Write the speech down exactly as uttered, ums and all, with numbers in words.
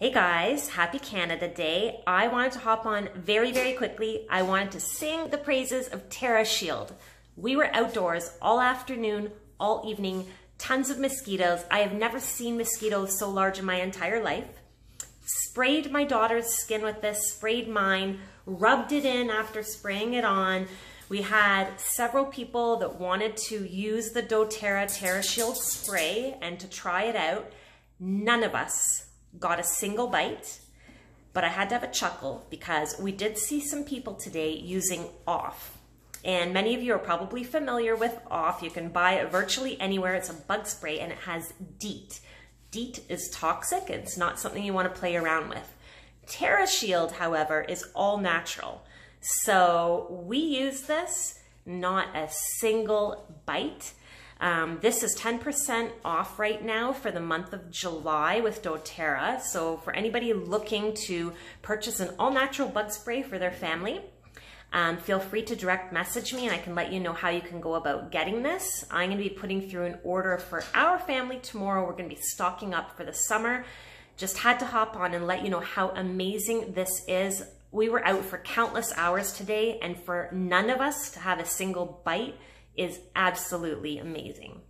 Hey guys, happy Canada Day. I wanted to hop on very, very quickly. I wanted to sing the praises of TerraShield. We were outdoors all afternoon, all evening, tons of mosquitoes. I have never seen mosquitoes so large in my entire life. Sprayed my daughter's skin with this, sprayed mine, rubbed it in after spraying it on. We had several people that wanted to use the doTERRA TerraShield spray and to try it out. None of us got a single bite, but I had to have a chuckle because we did see some people today using Off. And many of you are probably familiar with Off. You can buy it virtually anywhere. It's a bug spray and it has DEET. DEET is toxic. It's not something you want to play around with. TerraShield, however, is all natural. So we use this, not a single bite. Um, this is ten percent off right now for the month of July with doTERRA. So for anybody looking to purchase an all-natural bug spray for their family, um, feel free to direct message me and I can let you know how you can go about getting this. I'm going to be putting through an order for our family tomorrow. We're going to be stocking up for the summer. Just had to hop on and let you know how amazing this is. We were out for countless hours today, and for none of us to have a single bite is absolutely amazing.